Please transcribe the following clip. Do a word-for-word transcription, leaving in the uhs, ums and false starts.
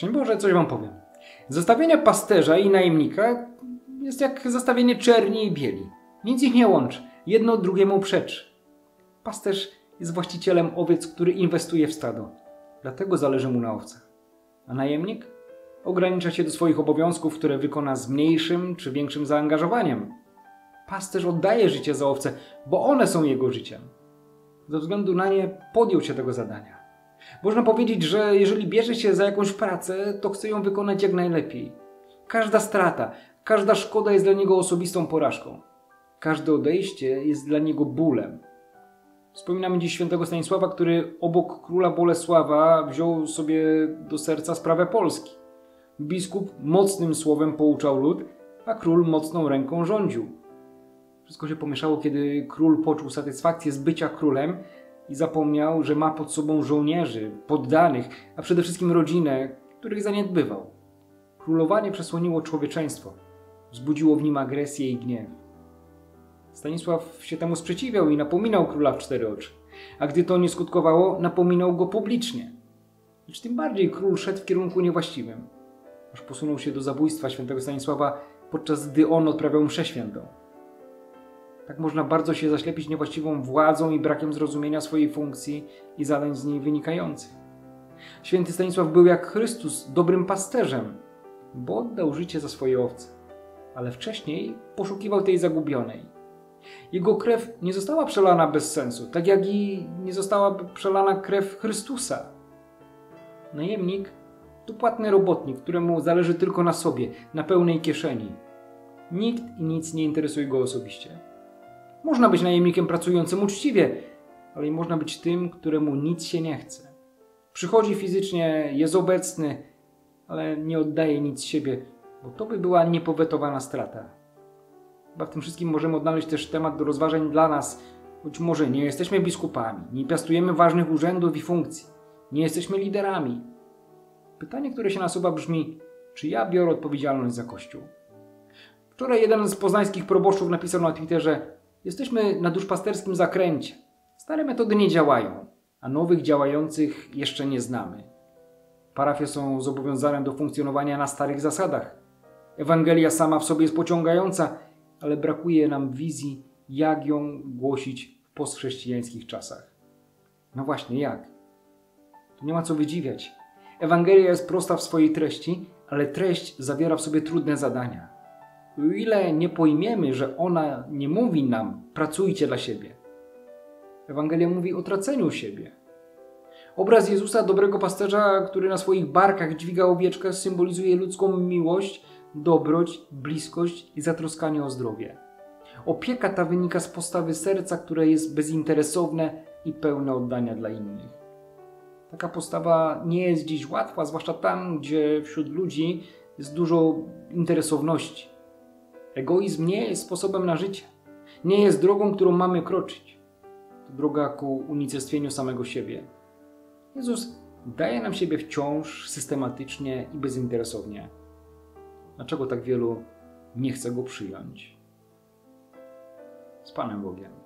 Szczęść Boże, coś wam powiem. Zestawienie pasterza i najemnika jest jak zestawienie czerni i bieli. Nic ich nie łączy, jedno drugiemu przeczy. Pasterz jest właścicielem owiec, który inwestuje w stado. Dlatego zależy mu na owcach. A najemnik ogranicza się do swoich obowiązków, które wykona z mniejszym czy większym zaangażowaniem. Pasterz oddaje życie za owce, bo one są jego życiem. Ze względu na nie podjął się tego zadania. Można powiedzieć, że jeżeli bierze się za jakąś pracę, to chce ją wykonać jak najlepiej. Każda strata, każda szkoda jest dla niego osobistą porażką. Każde odejście jest dla niego bólem. Wspominamy dziś świętego Stanisława, który obok króla Bolesława wziął sobie do serca sprawę Polski. Biskup mocnym słowem pouczał lud, a król mocną ręką rządził. Wszystko się pomieszało, kiedy król poczuł satysfakcję z bycia królem i zapomniał, że ma pod sobą żołnierzy, poddanych, a przede wszystkim rodzinę, których zaniedbywał. Królowanie przesłoniło człowieczeństwo, wzbudziło w nim agresję i gniew. Stanisław się temu sprzeciwiał i napominał króla w cztery oczy, a gdy to nie skutkowało, napominał go publicznie. Lecz tym bardziej król szedł w kierunku niewłaściwym, aż posunął się do zabójstwa świętego Stanisława, podczas gdy on odprawiał mszę świętą. Tak można bardzo się zaślepić niewłaściwą władzą i brakiem zrozumienia swojej funkcji i zadań z niej wynikających. Święty Stanisław był jak Chrystus dobrym pasterzem, bo oddał życie za swoje owce, ale wcześniej poszukiwał tej zagubionej. Jego krew nie została przelana bez sensu, tak jak i nie została przelana krew Chrystusa. Najemnik to płatny robotnik, któremu zależy tylko na sobie, na pełnej kieszeni. Nikt i nic nie interesuje go osobiście. Można być najemnikiem pracującym uczciwie, ale i można być tym, któremu nic się nie chce. Przychodzi fizycznie, jest obecny, ale nie oddaje nic z siebie, bo to by była niepowetowana strata. Chyba w tym wszystkim możemy odnaleźć też temat do rozważań dla nas. Być może nie jesteśmy biskupami, nie piastujemy ważnych urzędów i funkcji, nie jesteśmy liderami. Pytanie, które się nasuwa, brzmi, czy ja biorę odpowiedzialność za Kościół? Wczoraj jeden z poznańskich proboszczów napisał na Twitterze: jesteśmy na duszpasterskim zakręcie. Stare metody nie działają, a nowych działających jeszcze nie znamy. Parafie są zobowiązane do funkcjonowania na starych zasadach. Ewangelia sama w sobie jest pociągająca, ale brakuje nam wizji, jak ją głosić w postchrześcijańskich czasach. No właśnie, jak? Tu nie ma co wydziwiać. Ewangelia jest prosta w swojej treści, ale treść zawiera w sobie trudne zadania. O ile nie pojmiemy, że ona nie mówi nam, pracujcie dla siebie. Ewangelia mówi o traceniu siebie. Obraz Jezusa, dobrego pasterza, który na swoich barkach dźwiga owieczkę, symbolizuje ludzką miłość, dobroć, bliskość i zatroskanie o zdrowie. Opieka ta wynika z postawy serca, które jest bezinteresowne i pełne oddania dla innych. Taka postawa nie jest dziś łatwa, zwłaszcza tam, gdzie wśród ludzi jest dużo interesowności. Egoizm nie jest sposobem na życie. Nie jest drogą, którą mamy kroczyć. To droga ku unicestwieniu samego siebie. Jezus daje nam siebie wciąż, systematycznie i bezinteresownie. Dlaczego tak wielu nie chce Go przyjąć? Z Panem Bogiem.